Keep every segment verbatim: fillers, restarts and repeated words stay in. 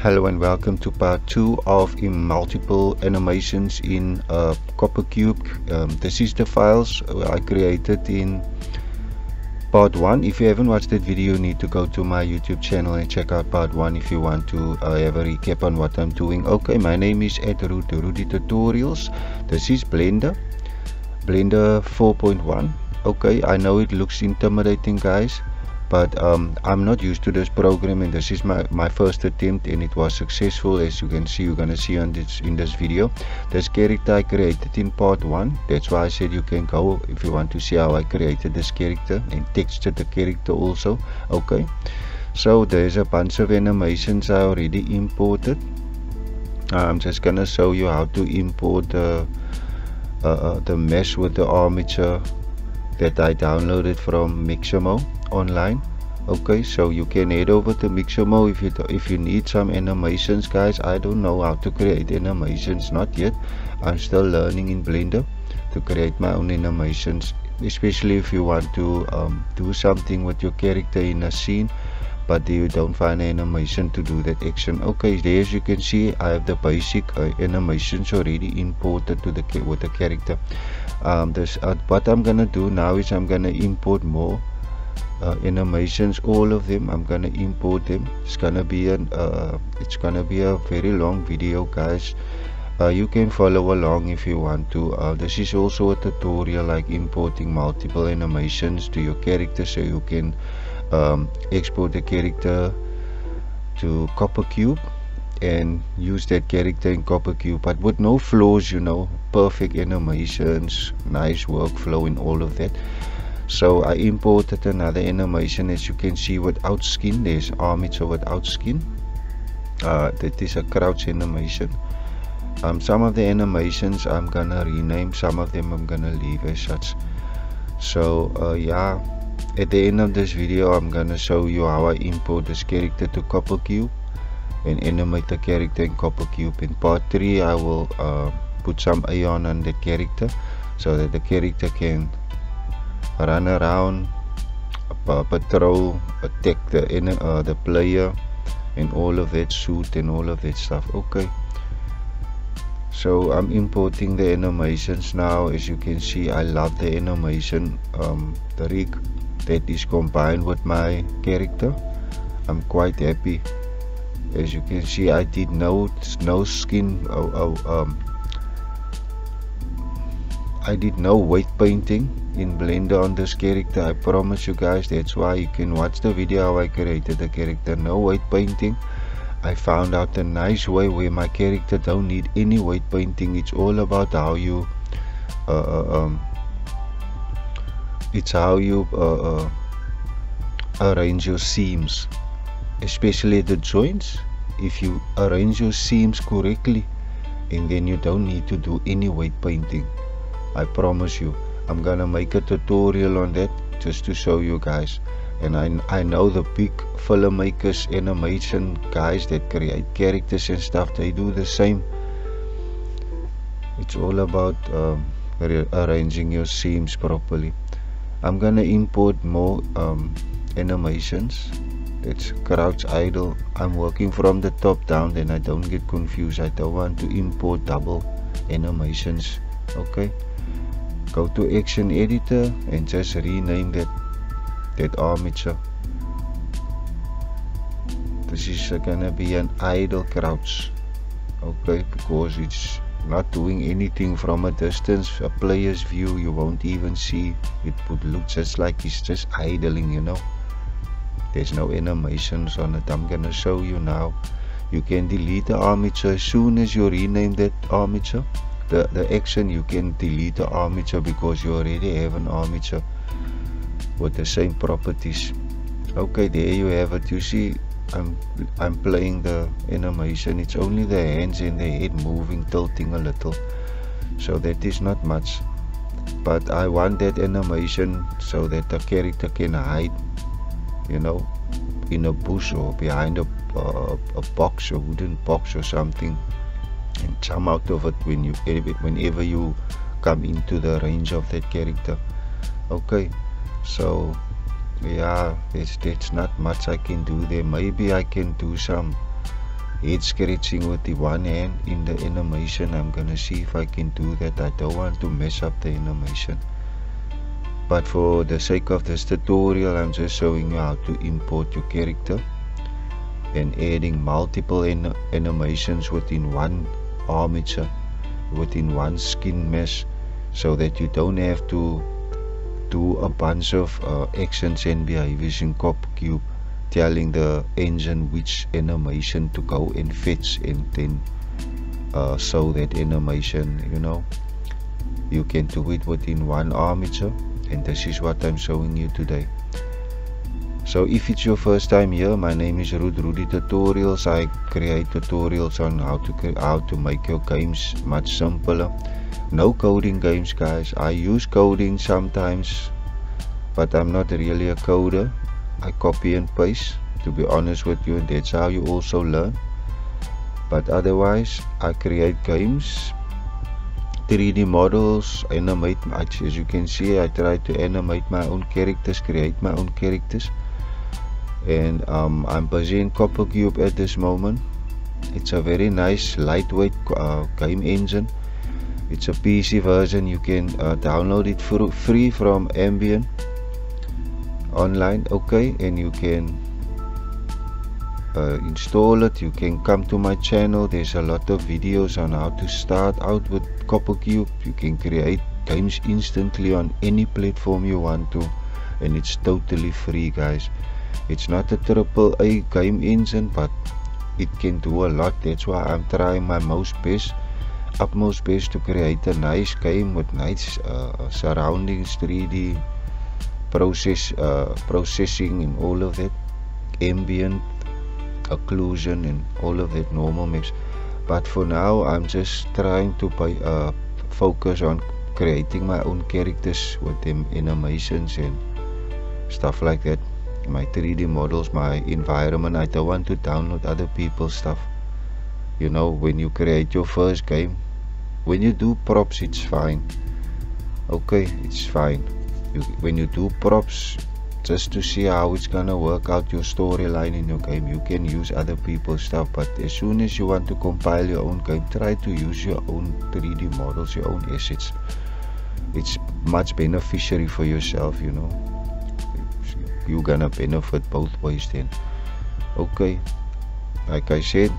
Hello and welcome to part two of in multiple animations in uh, Copper Cube. Um, this is the files I created in part one. If you haven't watched that video, you need to go to my YouTube channel and check out part one if you want to uh, have a recap on what I'm doing. Okay, my name is at Rude Rudy Tutorials. This is Blender, Blender four point one. Okay, I know it looks intimidating, guys. But um, I'm not used to this program, and this is my, my first attempt, and it was successful, as you can see. You're gonna see on this in this video. This character I created in part one. That's why I said you can go if you want to see how I created this character and textured the character also. Okay. So there's a bunch of animations I already imported. I'm just gonna show you how to import uh, uh, the mesh with the armature that I downloaded from Mixamo online. Okay, so you can head over to Mixamo if you if you need some animations, guys. I don't know how to create animations, not yet. I'm still learning in Blender to create my own animations, especially if you want to um, do something with your character in a scene but you don't find an animation to do that action. Okay, there, as you can see, I have the basic uh, animations already imported to the with the character. Um, this uh, what I'm gonna do now is I'm gonna import more Uh, animations, all of them. I'm gonna import them. It's gonna be an uh, it's gonna be a very long video, guys. Uh, you can follow along if you want to. Uh, this is also a tutorial like importing multiple animations to your character, so you can um, export the character to Copper Cube and use that character in Copper Cube, but with no flaws, you know, perfect animations, nice workflow, and all of that. So I imported another animation, as you can see, without skin. There's armature without skin. Uh, that is a crouch animation. Um, some of the animations I'm gonna rename, some of them I'm gonna leave as such. So uh, yeah, at the end of this video I'm gonna show you how I import this character to Copper Cube and animate the character in Copper Cube. In part three I will uh, put some A I on the character so that the character can run around, uh, patrol, attack the uh, the player, and all of that, shoot, and all of that stuff. Okay, so I'm importing the animations now. As you can see, I love the animation, um, the rig that is combined with my character. I'm quite happy. As you can see, I did no no skin. Oh, oh, um, I did no weight painting in Blender on this character, I promise you guys. That's why you can watch the video how I created the character, no weight painting. I found out a nice way where my character don't need any weight painting. It's all about how you uh, um, it's how you uh, uh, arrange your seams, especially the joints. If you arrange your seams correctly, and then you don't need to do any weight painting, I promise you. I'm gonna make a tutorial on that just to show you guys. And I, I know the big filmmakers, animation guys that create characters and stuff, they do the same. It's all about um, arranging your seams properly. I'm gonna import more um, animations. It's crouch, idle. I'm working from the top down, then I don't get confused. I don't want to import double animations. Okay, go to action editor and just rename that that armature. This is gonna be an idle crouch, okay, because it's not doing anything. From a distance, a player's view, you won't even see it. Would look just like it's just idling, you know. There's no animations on it. I'm gonna show you now. You can delete the armature as soon as you rename that armature. The, the action, you can delete the armature because you already have an armature with the same properties. Okay, there you have it. You see, I'm I'm playing the animation. It's only the hands and the head moving, tilting a little, so that is not much. But I want that animation so that the character can hide, you know, in a bush or behind a, a, a box, a wooden box or something, and come out of it when you whenever you come into the range of that character. Okay, so yeah, it's, it's not much I can do there. Maybe I can do some head scratching with the one hand in the animation. I'm gonna see if I can do that. I don't want to mess up the animation, but for the sake of this tutorial I'm just showing you how to import your character and adding multiple an animations within one armature, within one skin mesh, so that you don't have to do a bunch of uh, actions and behaviors in Copper Cube, telling the engine which animation to go and fetch, and then uh, show that animation. You know, you can do it within one armature, and this is what I'm showing you today. So if it's your first time here, my name is Rude Rudy Tutorials. I create tutorials on how to how to make your games much simpler. No coding games, guys. I use coding sometimes, but I'm not really a coder. I copy and paste, to be honest with you, and that's how you also learn. But otherwise, I create games, three D models, animate. As you can see, I try to animate my own characters, create my own characters, and um, I'm busy in Copper Cube at this moment. It's a very nice lightweight uh, game engine. It's a P C version. You can uh, download it for free from Ambient online, okay, and you can uh, install it. You can come to my channel. There's a lot of videos on how to start out with Copper Cube. You can create games instantly on any platform you want to, and it's totally free, guys. It's not a triple A game engine, but it can do a lot. That's why I'm trying my most best utmost best to create a nice game with nice uh, surroundings, three D process uh, processing and all of that, ambient occlusion and all of that normal mix. But for now I'm just trying to pay, uh, focus on creating my own characters with them animations and stuff like that, my three D models, my environment. I don't want to download other people's stuff. You know, when you create your first game, when you do props, it's fine, okay, it's fine. You, when you do props just to see how it's gonna work out your storyline in your game, you can use other people's stuff. But as soon as you want to compile your own game, try to use your own three D models, your own assets. It's much beneficiary for yourself, you know. You're gonna benefit both ways then, okay. Like I said,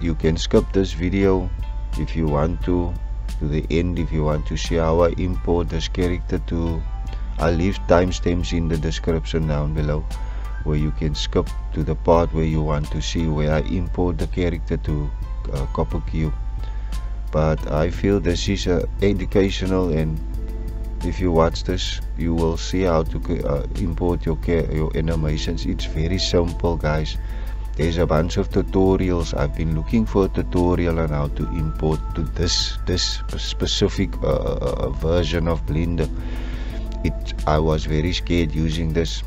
you can skip this video if you want to, to the end, if you want to see how I import this character to. I'll leave timestamps in the description down below where you can skip to the part where you want to see where I import the character to uh, Copper Cube. But I feel this is uh, educational, and if you watch this you will see how to uh, import your, your animations. It's very simple, guys. There's a bunch of tutorials. I've been looking for a tutorial on how to import to this this specific uh, version of Blender. It I was very scared using this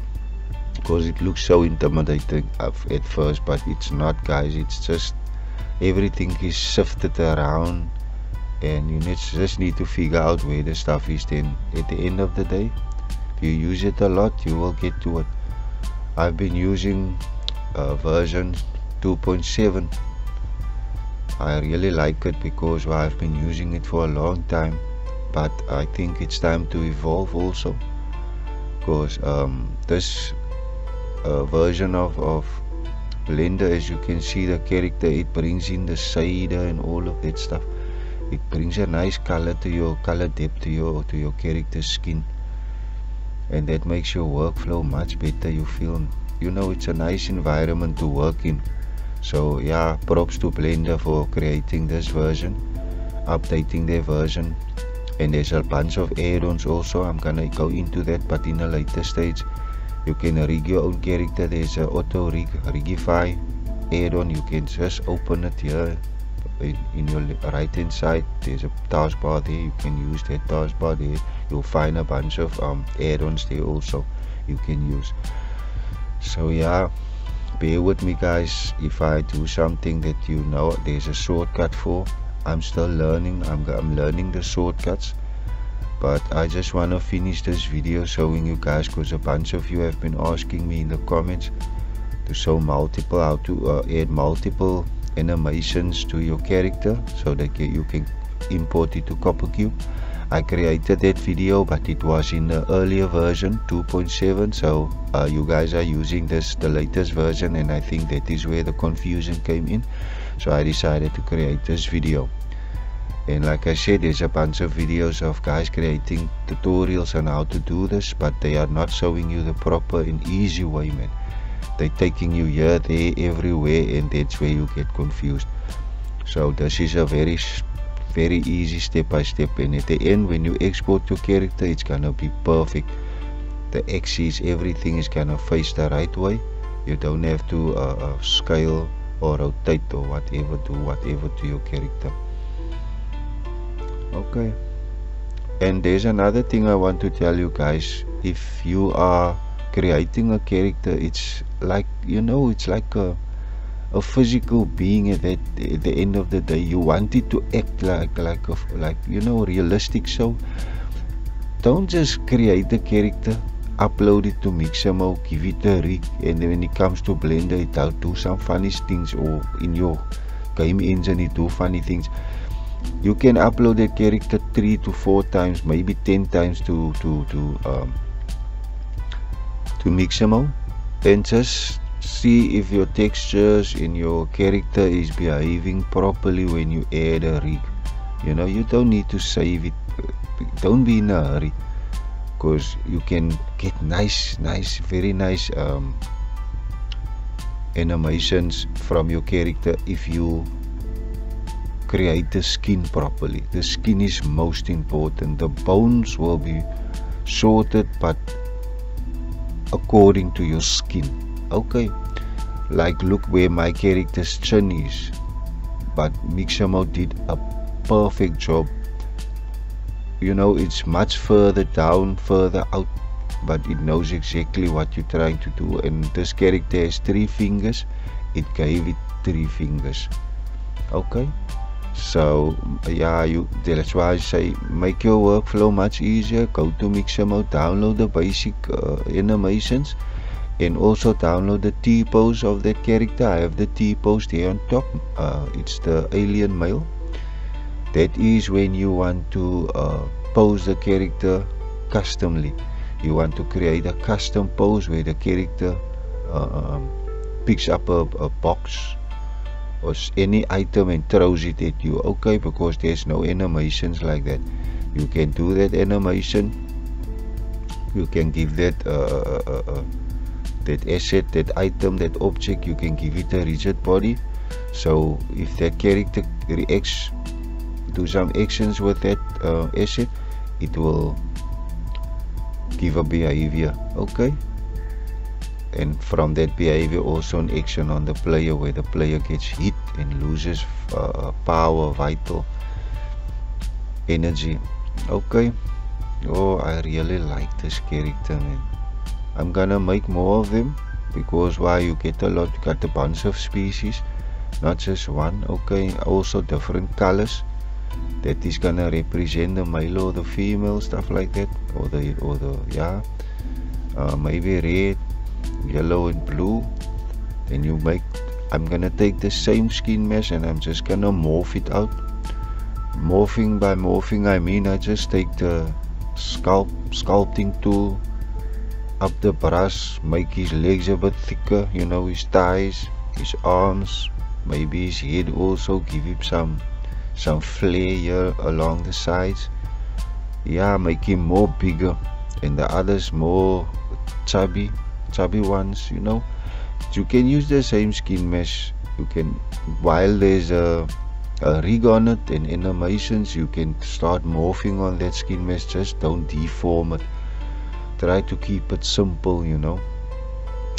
because it looks so intimidating at first, but it's not, guys. It's just everything is shifted around, and you just need to figure out where the stuff is. Then at the end of the day, if you use it a lot, you will get to it. I've been using Uh, version two point seven. I really like it because I've been using it for a long time, but I think it's time to evolve also, because um, this uh, version of, of Blender, as you can see the character, it brings in the shader and all of that stuff. It brings a nice color to your color depth to your to your character's skin, and that makes your workflow much better. You feel, you know, it's a nice environment to work in. So yeah, props to Blender for creating this version, updating their version, and there's a bunch of add-ons also. I'm gonna go into that, but in a later stage. You can rig your own character. There's a auto rig Rigify add-on. You can just open it here in, in your right hand side. There's a taskbar there. You can use that taskbar there. You'll find a bunch of um, add-ons there also you can use. So yeah, bear with me, guys, if I do something that, you know, there's a shortcut for. I'm still learning. I'm, I'm learning the shortcuts, but I just want to finish this video showing you guys, because a bunch of you have been asking me in the comments to show multiple, how to uh, add multiple animations to your character so that you can import it to Copper Cube. I created that video, but it was in the earlier version two point seven, so uh, you guys are using this the latest version, and I think that is where the confusion came in. So I decided to create this video, and like I said, there's a bunch of videos of guys creating tutorials on how to do this, but they are not showing you the proper and easy way, man. They're taking you here, there, everywhere, and that's where you get confused. So this is a very very easy step by step, and at the end when you export your character, it's gonna be perfect. The axis, everything is gonna face the right way. You don't have to uh, uh, scale or rotate or whatever, do whatever to your character. Okay, and there's another thing I want to tell you guys. If you are creating a character, it's like, you know, it's like a a physical being. At that, at the end of the day, you want it to act like like of like you know, realistic. So don't just create the character, upload it to Mixamo, give it a rig, and then when it comes to Blender, it'll do some funny things, or in your game engine it do funny things. You can upload a character three to four times, maybe ten times to to to um to Mixamo, and just see if your textures in your character is behaving properly when you add a rig. You know, you don't need to save it, don't be in a hurry, because you can get nice nice very nice um, animations from your character if you create the skin properly. The skin is most important. The bones will be sorted but according to your skin. Okay, like look where my character's chin is, but Mixamo did a perfect job. You know, it's much further down, further out, but it knows exactly what you're trying to do. And this character has three fingers, it gave it three fingers. Okay, so yeah, you that's why I say make your workflow much easier. Go to Mixamo, download the basic uh, animations, and also download the T-pose of that character. I have the T-pose there on top. Uh, it's the alien male. That is when you want to uh, pose the character customly. You want to create a custom pose where the character uh, um, picks up a, a box or any item and throws it at you. Okay, because there's no animations like that. You can do that animation. You can give that uh, uh, uh, that asset, that item, that object, you can give it a rigid body. So if that character reacts, do some actions with that uh, asset, it will give a behavior. Okay, and from that behavior also an action on the player, where the player gets hit and loses uh, power, vital energy. Okay, oh, I really like this character, man. I'm gonna make more of them, because why, you get a lot, you got a bunch of species, not just one. Okay, also different colors, that is gonna represent the male or the female, stuff like that, or the or the yeah uh, maybe red, yellow and blue. Then you make, I'm gonna take the same skin mesh and I'm just gonna morph it out. Morphing, by morphing I mean I just take the sculpt sculpting tool, up the brush, make his legs a bit thicker, you know, his thighs, his arms, maybe his head also, give him some some flare here along the sides. Yeah, make him more bigger and the others more chubby chubby ones, you know. You can use the same skin mesh. You can, while there's a, a rig on it and animations, you can start morphing on that skin mesh. Just don't deform it. Try to keep it simple, you know.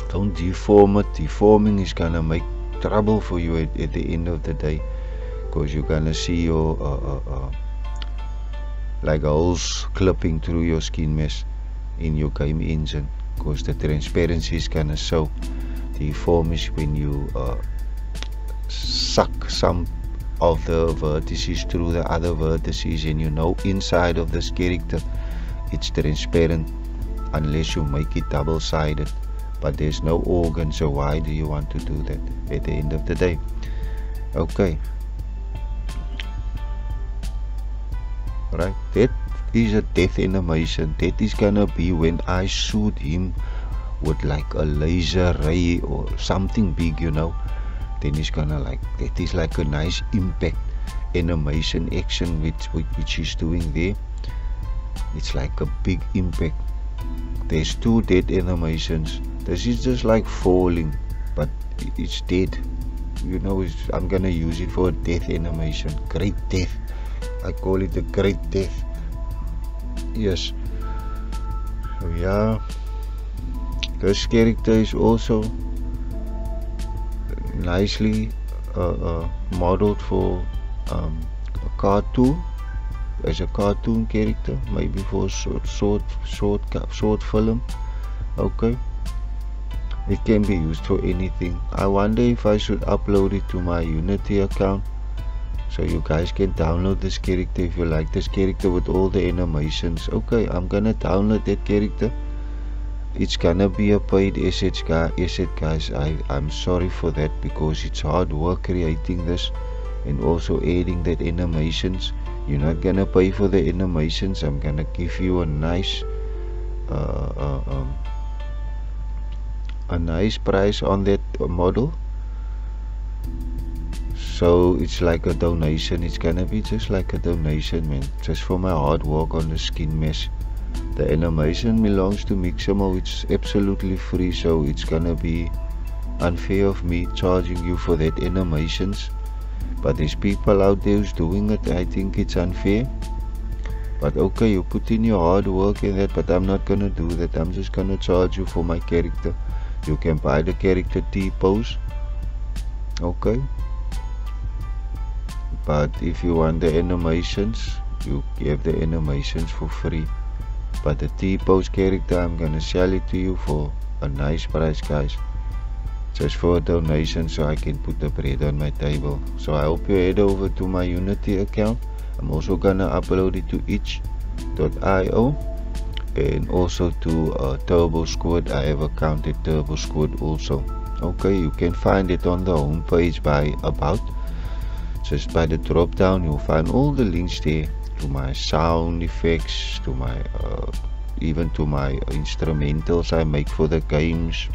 Don't deform it. Deforming is gonna make trouble for you at, at the end of the day, because you're gonna see your uh, uh, uh, like holes clipping through your skin mesh in your game engine, because the transparency is gonna show. Deform is when you uh, suck some of the vertices through the other vertices, and you know inside of this character it's transparent, unless you make it double-sided, but there's no organ, so why do you want to do that at the end of the day? Okay. Right, that is a death animation. That is gonna be when I shoot him with like a laser ray or something big, you know. Then it's gonna like, that is like a nice impact animation action which which is doing there. It's like a big impact. There's two dead animations. This is just like falling, but it's dead, you know. It's, I'm gonna use it for a death animation. Great death, I call it the great death. Yes. So yeah, this character is also nicely uh, uh, modeled for um, a cartoon, as a cartoon character, maybe for short short short short film. Okay, it can be used for anything. I wonder if I should upload it to my Unity account, so you guys can download this character if you like this character with all the animations. Okay, I'm gonna download that character. It's gonna be a paid asset, guys. I, I'm sorry for that, because it's hard work creating this and also adding that animations. You're not gonna pay for the animations. I'm gonna give you a nice uh, uh, um, a nice price on that model, so it's like a donation. It's gonna be just like a donation, man, just for my hard work on the skin mesh. The animation belongs to Mixamo. It's absolutely free, so it's gonna be unfair of me charging you for that animations. But there's people out there who's doing it. I think it's unfair, but okay, you put in your hard work in that. But I'm not gonna do that. I'm just gonna charge you for my character. You can buy the character T-pose, okay, but if you want the animations, you give the animations for free. But the T-pose character, I'm gonna sell it to you for a nice price, guys, just for a donation, so I can put the bread on my table. So I hope you head over to my Unity account. I'm also gonna upload it to itch dot i o and also to uh, TurboSquid. I have accounted TurboSquid also. Okay, you can find it on the home page by about, just by the drop down you'll find all the links there to my sound effects, to my uh, even to my instrumentals I make for the games.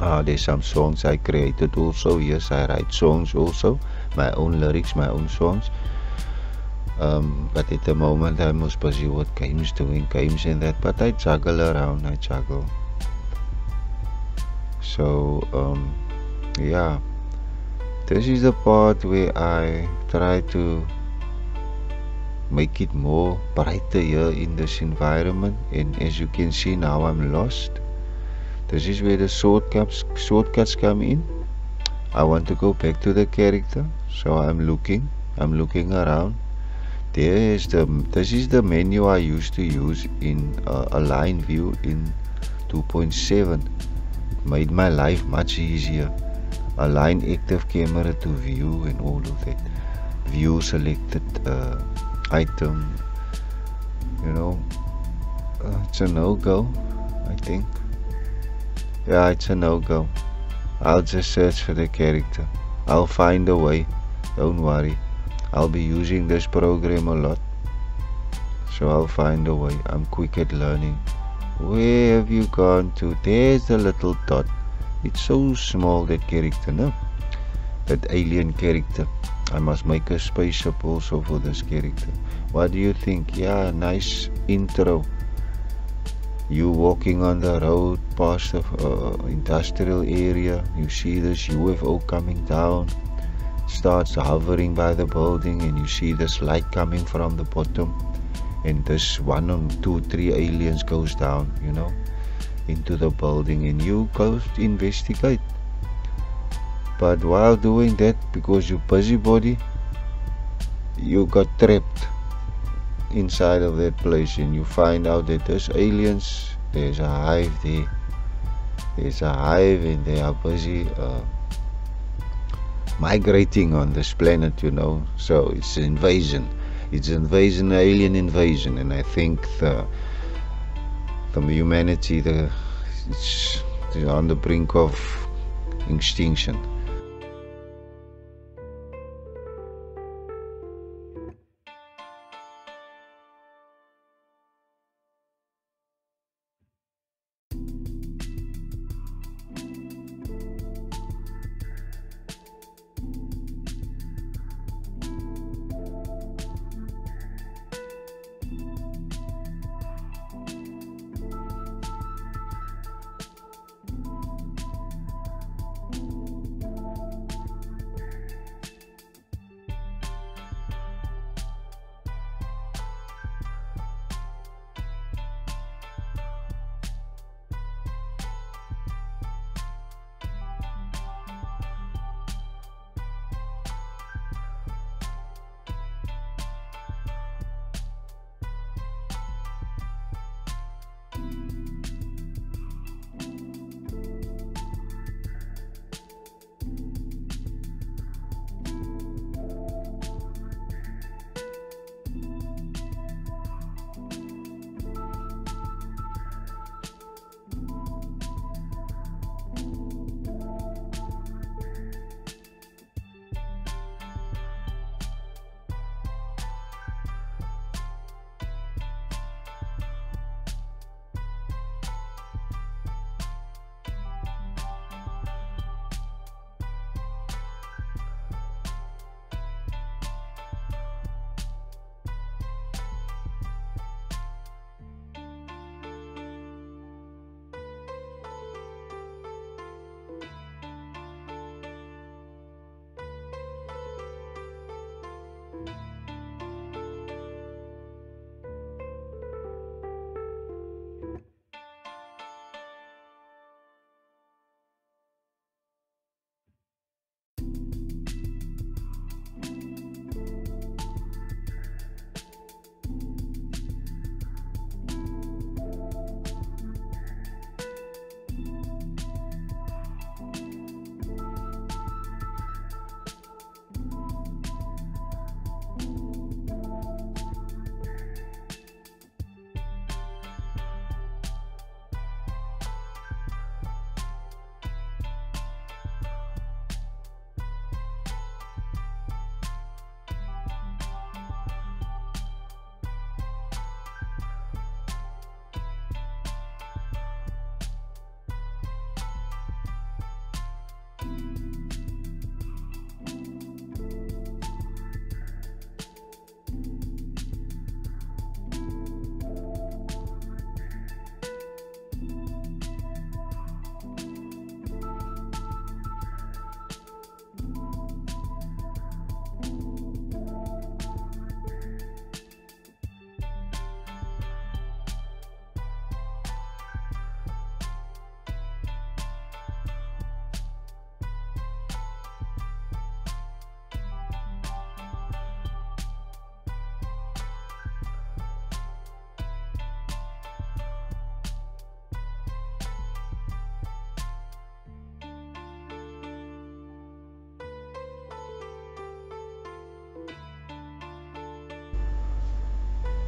Uh, there's some songs I created also. Yes, I write songs also, my own lyrics, my own songs. Um, but at the moment I'm most busy with games, doing games and that, but I juggle around, I juggle. So um, yeah, this is the part where I try to make it more brighter here in this environment, and as you can see now I'm lost. This is where the shortcuts shortcuts come in. I want to go back to the character, so I'm looking I'm looking around. There is the this is the menu I used to use in uh, Align View in two point seven. It made my life much easier. Align active camera to view and all of that. View selected uh, item. You know, uh, it's a no-go, I think. Yeah, it's a no-go. I'll just search for the character. I'll find a way, don't worry. I'll be using this program a lot, so I'll find a way. I'm quick at learning. Where have you gone to? There's the little dot. It's so small, that character, no? That alien character. I must make a spaceship also for this character. What do you think? Yeah, nice intro. You walking on the road past the uh, industrial area, you see this U F O coming down, starts hovering by the building, and you see this light coming from the bottom, and this one or two three aliens goes down, you know, into the building, and you go to investigate. But while doing that, because you're busybody, you got trapped inside of that place, and you find out that there's aliens. There's a hive there. There's a hive, and they are busy uh, migrating on this planet, you know. So it's an invasion. It's an invasion, alien invasion. And I think the the humanity, the it's, it's on the brink of extinction.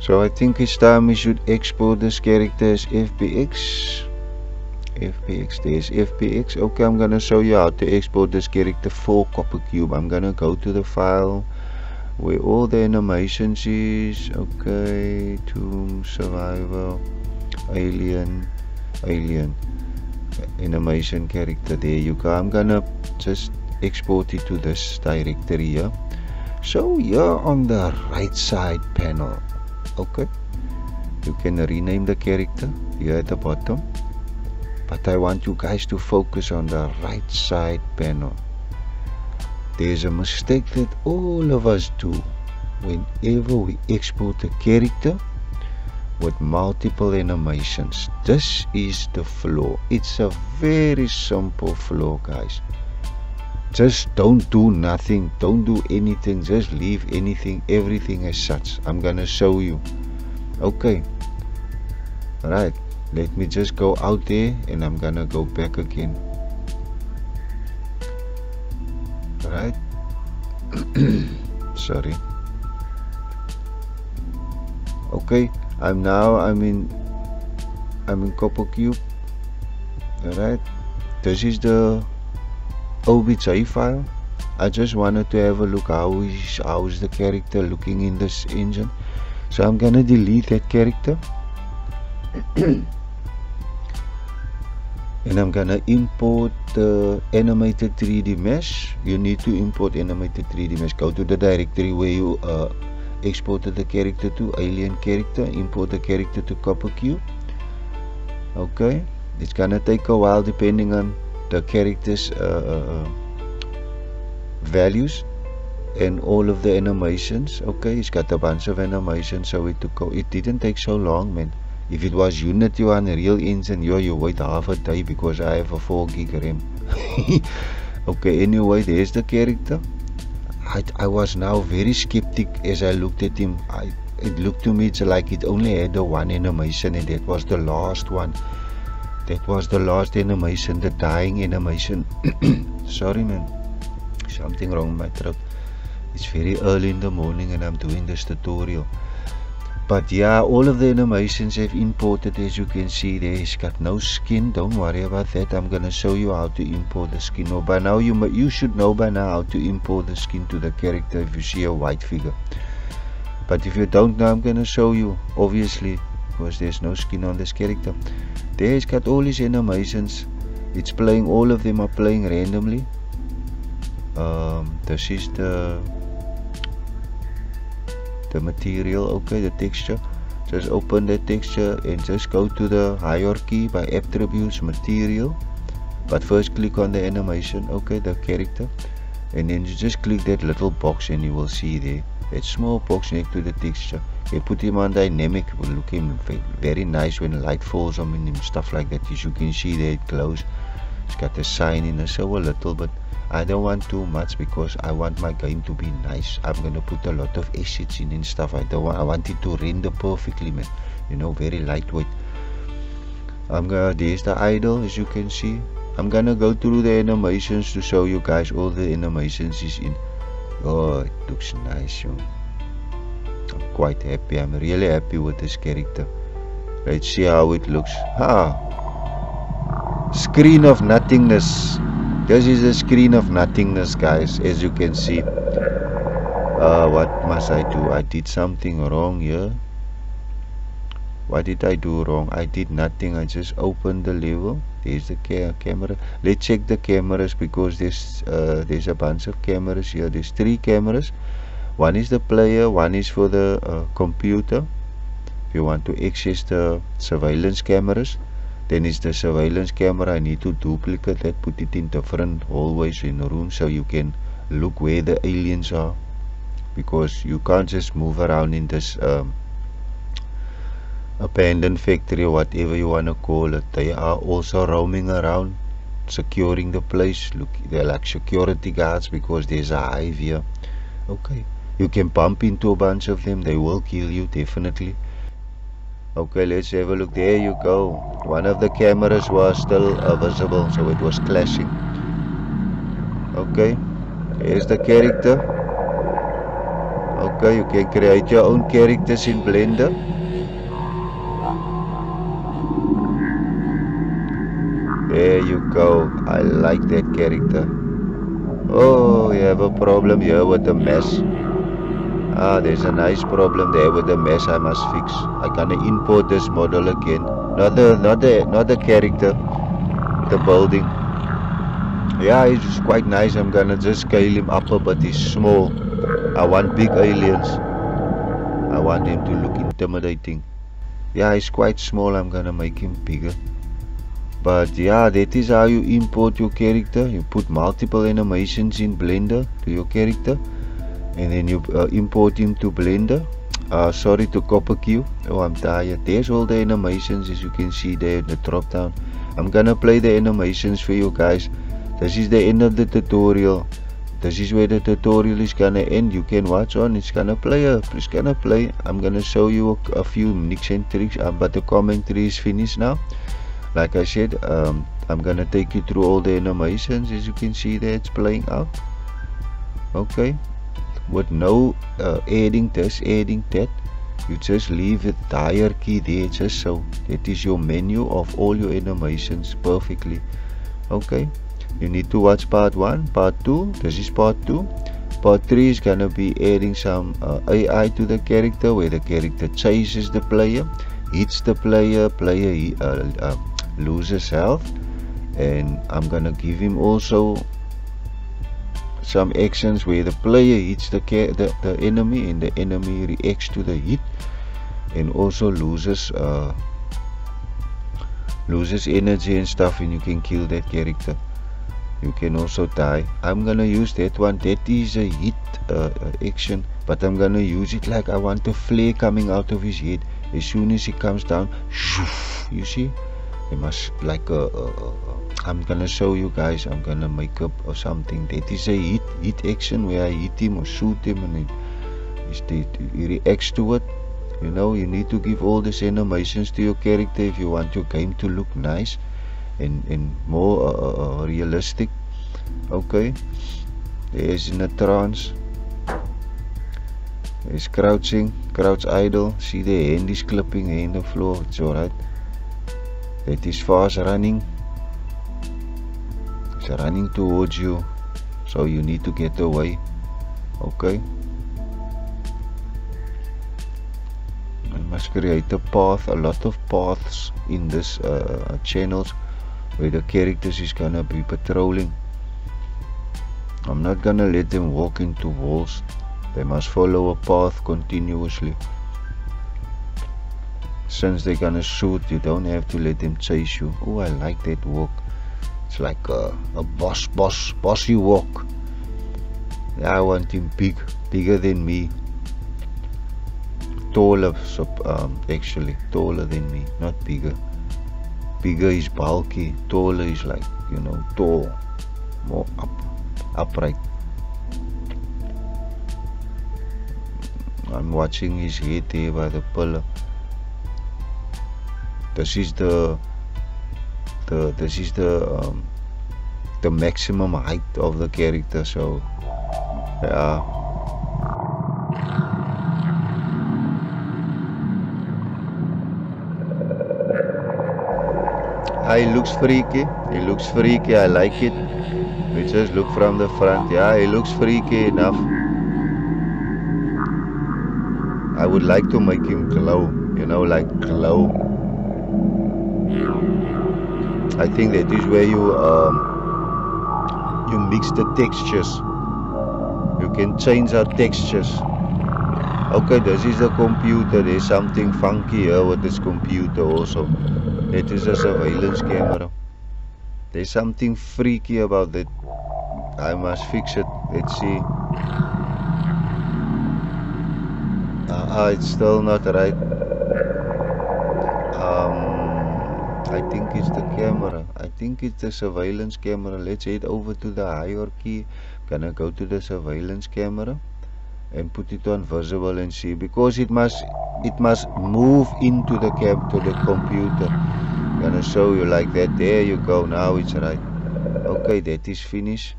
So I think it's time we should export this character as F B X. F B X, there's F B X. Okay, I'm gonna show you how to export this character for Copper Cube. I'm gonna go to the file where all the animations is. Okay, Tomb, Survivor, Alien, Alien, Animation Character. There you go. I'm gonna just export it to this directory here. So here on the right side panel, okay, you can rename the character here at the bottom. But I want you guys to focus on the right side panel. There's a mistake that all of us do whenever we export a character with multiple animations. This is the flaw. It's a very simple flaw, guys. Just don't do nothing. Don't do anything. Just leave anything, everything as such. I'm gonna show you. Okay. Alright. Let me just go out there and I'm gonna go back again. Right? Sorry. Okay, I'm now I'm in I'm in Copper Cube. Alright. This is the O B J file. I just wanted to have a look how is how is the character looking in this engine. So I'm gonna delete that character. And I'm gonna import the uh, animated three D mesh. You need to import animated three D mesh. Go to the directory where you uh, exported the character to, alien character. Import the character to Copper Cube. Okay, it's gonna take a while depending on the character's uh, values and all of the animations. Okay, it's got a bunch of animations, so it took. It didn't take so long, man. If it was Unity or Unreal Engine, yo, you wait half a day because I have a four gig RAM. Okay, anyway, there's the character. I, I was now very skeptic as I looked at him. I, it looked to me it's like it only had the one animation, and that was the last one. That was the last animation, the dying animation. Sorry, man. Something wrong with my throat. It's very early in the morning and I'm doing this tutorial. But yeah, all of the animations I've imported, as you can see there, it's got no skin. Don't worry about that. I'm gonna show you how to import the skin. Or by now you you should know by now how to import the skin to the character if you see a white figure. But if you don't know, I'm gonna show you, obviously, because there's no skin on this character. There it's got all these animations. It's playing, all of them are playing randomly. Um, this is the the material. Okay, the texture. Just open the texture and just go to the hierarchy by attributes, material, but first click on the animation, okay, the character, and then you just click that little box and you will see there that small box next to the texture. You put him on dynamic, it will look him very nice when light falls on him, stuff like that. As you can see there, it glows. It's got a sign in it, so a little, but I don't want too much because I want my game to be nice. I'm gonna put a lot of assets in and stuff. I don't want, I want it to render perfectly, man. You know, very lightweight. I'm gonna, there's the idle, as you can see. I'm gonna go through the animations to show you guys all the animations is in. Oh, it looks nice, yo. I'm quite happy. I'm really happy with this character. Let's see how it looks. Ah, screen of nothingness. This is the screen of nothingness, guys, as you can see. Uh, what must I do? I did something wrong here. What did I do wrong? I did nothing. I just opened the level. There's the ca camera. Let's check the cameras because there's, uh, there's a bunch of cameras here. There's three cameras. One is the player, one is for the uh, computer. If you want to access the surveillance cameras. Then it's the surveillance camera. I need to duplicate that, put it in different hallways in the room so you can look where the aliens are, because you can't just move around in this um, abandoned factory or whatever you want to call it. They are also roaming around securing the place. Look, they're like security guards because there's a hive here. Okay, you can bump into a bunch of them. They will kill you, definitely. Okay, let's have a look. There you go. One of the cameras was still uh, visible, so it was clashing. Okay, here's the character. Okay, you can create your own characters in Blender. There you go. I like that character. Oh, you have a problem here with the mesh. Ah, there's a nice problem there with the mesh I must fix. I can import this model again. Not the, not the, not the character. The building. Yeah, it's quite nice. I'm gonna just scale him up, but he's small. I want big aliens. I want him to look intimidating. Yeah, he's quite small. I'm gonna make him bigger. But yeah, that is how you import your character. You put multiple animations in Blender to your character, and then you uh, import him to Blender. Uh, sorry, to Copper Cube. Oh, I'm tired. There's all the animations, as you can see there in the drop down. I'm gonna play the animations for you guys. This is the end of the tutorial. This is where the tutorial is gonna end. You can watch on. It's gonna play. Up. It's gonna play. I'm gonna show you a, a few nicks and tricks. Uh, but the commentary is finished now. Like I said, um, I'm gonna take you through all the animations. As you can see there, it's playing out. Okay, with no uh, adding this, adding that. You just leave the hierarchy there, just so. It is your menu of all your animations perfectly. Okay, you need to watch part one, part two. This is part two. Part three is gonna be adding some uh, A I to the character, where the character chases the player, hits the player, player uh, uh, loses health, and I'm gonna give him also some actions where the player hits the, the, the enemy and the enemy reacts to the hit and also loses uh, loses energy and stuff, and you can kill that character. You can also die. I'm gonna use that one. That is a hit uh, action, but I'm gonna use it like I want the flare coming out of his head. As soon as he comes down, you see, it must like a, a, a, I'm gonna show you guys. I'm gonna make up or something. That is a hit hit action where I hit him or shoot him, and he, he reacts to it. You know, you need to give all these animations to your character if you want your game to look nice and and more uh, uh, realistic. Okay, there's in a trance. Is crouching, crouch idle. See, the hand is clipping, hand on the floor. It's alright. That is fast running. It's running towards you, so you need to get away. Okay. I must create a path. A lot of paths in this uh, channels where the characters is gonna be patrolling. I'm not gonna let them walk into walls. They must follow a path continuously. Since they're gonna shoot, you don't have to let them chase you. Oh, I like that walk. It's like a, a boss, boss, bossy walk. I want him big, bigger than me. Taller, um, actually, taller than me, not bigger. Bigger is bulky, taller is like, you know, tall, more up, upright. I'm watching his head there by the pillar. This is the, the this is the um, the maximum height of the character. So yeah, he looks freaky. He looks freaky. I like it. We just look from the front. Yeah, he looks freaky enough. I would like to make him glow, you know, like glow. I think that is where you um, you mix the textures. You can change our textures. Okay, this is a computer. There's something funky here with this computer also. It is a surveillance camera. There's something freaky about that. I must fix it. Let's see. Uh, it's still not right. Um, I think it's the camera. I think it's the surveillance camera. Let's head over to the hierarchy. Gonna go to the surveillance camera and put it on visible and see, because it must it must move into the cam to the computer. Gonna show you like that. There you go. Now it's right. Okay, that is finished.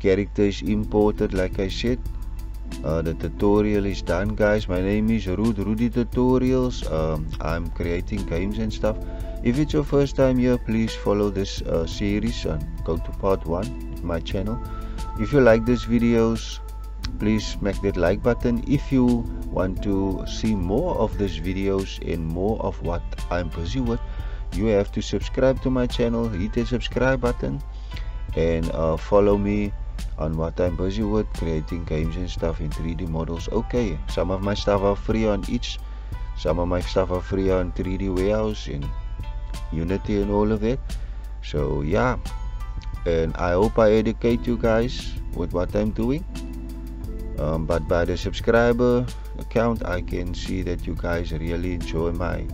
Character is imported, like I said. Uh, the tutorial is done, guys. My name is Rude Rudy Tutorials. Um, I'm creating games and stuff. If it's your first time here, please follow this uh, series and go to part one, my channel. If you like these videos, please smack that like button. If you want to see more of these videos and more of what I'm busy with, you have to subscribe to my channel, hit the subscribe button, and uh, follow me on what I'm busy with, creating games and stuff in three D models. Okay, some of my stuff are free on Itch, some of my stuff are free on three D Warehouse and Unity and all of that. So yeah, and I hope I educate you guys with what I'm doing. Um, but by the subscriber account, I can see that you guys really enjoy my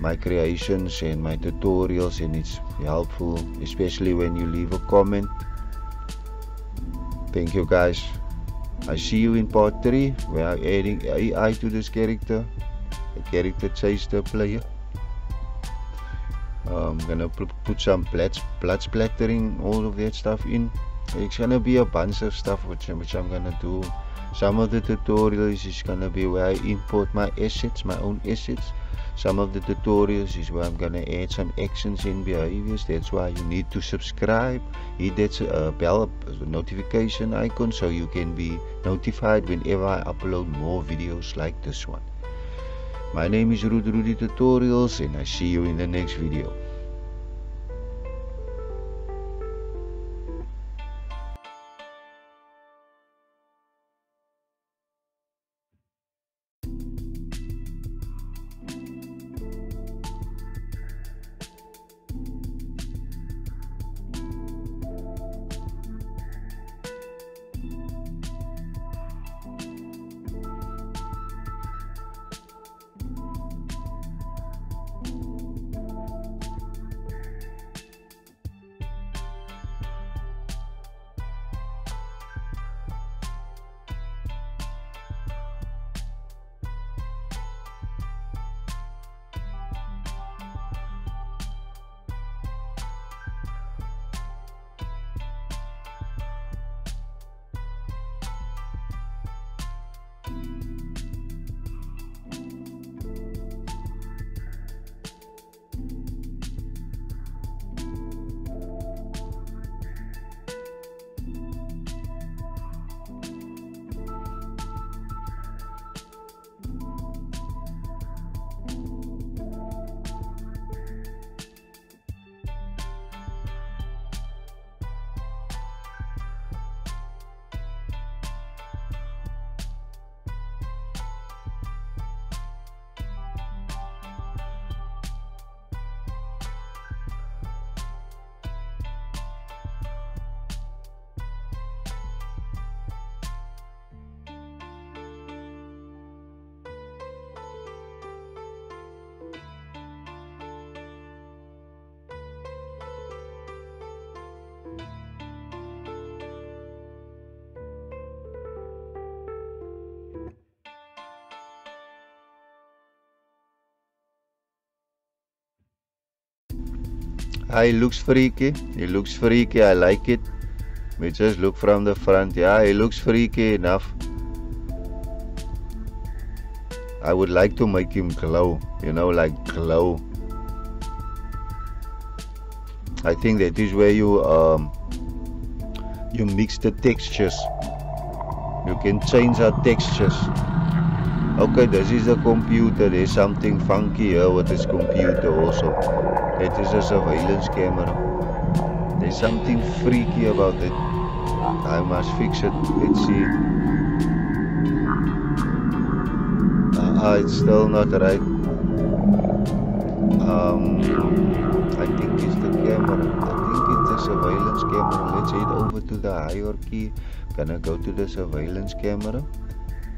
my creations and my tutorials, and it's helpful, especially when you leave a comment. Thank you, guys. I see you in part three, where I'm adding A I to this character. The character chase the player. I'm gonna put some blood splattering, all of that stuff in. It's gonna be a bunch of stuff which, which I'm gonna do. Some of the tutorials is gonna be where I import my assets, my own assets. Some of the tutorials is where I'm gonna add some actions and behaviors. That's why you need to subscribe, hit that uh, bell notification icon so you can be notified whenever I upload more videos like this one. My name is Rude Rudy Tutorials, and I see you in the next video. It looks freaky, it looks freaky, I like it. We just look from the front, yeah, it looks freaky enough. I would like to make him glow, you know, like glow. I think that is where you, um, you mix the textures. You can change our textures. Okay, this is a computer, there's something funky here with this computer also. It is a surveillance camera. There's something freaky about it. I must fix it. Let's see. Uh, it's still not right. Um, I think it's the camera. I think it's the surveillance camera. Let's head over to the hierarchy. Gonna go to the surveillance camera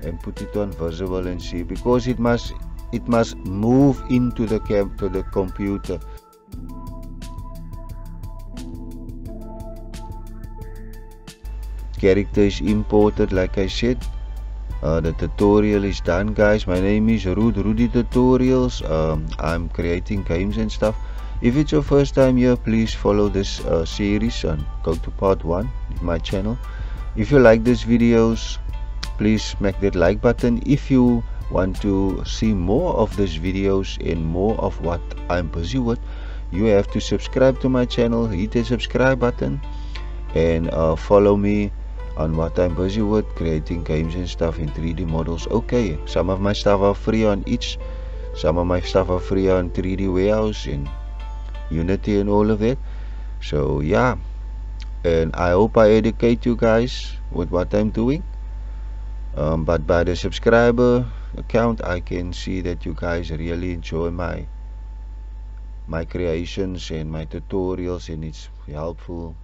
and put it on visible and see, because it must it must move into the cam to the computer. Character is imported, like I said. Uh, the tutorial is done, guys. My name is Rude Rudy Tutorials. Um, I'm creating games and stuff. If it's your first time here, please follow this uh, series and go to part one, my channel. If you like these videos, please smack that like button if you want to see more of these videos and more of what I'm busy with. You have to subscribe to my channel, hit the subscribe button, and uh, follow me on what I'm busy with, creating games and stuff in three D models. Okay, some of my stuff are free on Itch, some of my stuff are free on three D Warehouse and Unity and all of that. So yeah, and I hope I educate you guys with what I'm doing, um, but by the subscriber account I can see that you guys really enjoy my my creations and my tutorials, and it's helpful